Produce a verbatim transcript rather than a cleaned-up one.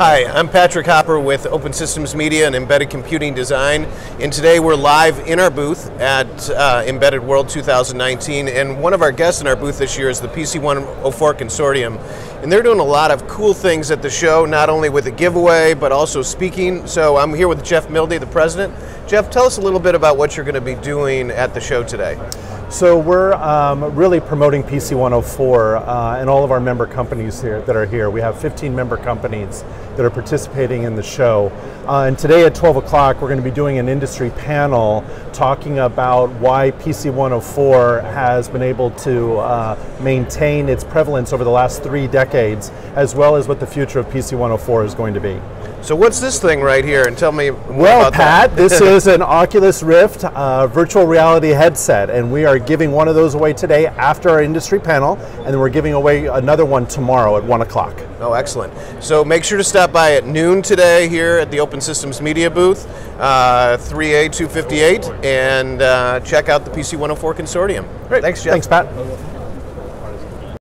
Hi, I'm Patrick Hopper with Open Systems Media and Embedded Computing Design, and today we're live in our booth at uh, Embedded World two thousand nineteen, and one of our guests in our booth this year is the P C one oh four Consortium, and they're doing a lot of cool things at the show, not only with a giveaway, but also speaking. So I'm here with Jeff Milde, the president. Jeff, tell us a little bit about what you're going to be doing at the show today. So we're um, really promoting P C one oh four uh, and all of our member companies here that are here. We have fifteen member companies that are participating in the show. Uh, and today at twelve o'clock, we're going to be doing an industry panel talking about why P C one oh four has been able to uh, maintain its prevalence over the last three decades, as well as what the future of P C one oh four is going to be. So what's this thing right here? And tell me more about that. Well, Pat, this is an Oculus Rift uh, virtual reality headset, and we are giving one of those away today after our industry panel, and then we're giving away another one tomorrow at one o'clock. Oh, excellent. So make sure to stop by at noon today here at the Open Systems Media booth, uh, three A two fifty-eight, and uh, check out the P C one oh four Consortium. Great. Thanks, Jeff. Thanks, Pat.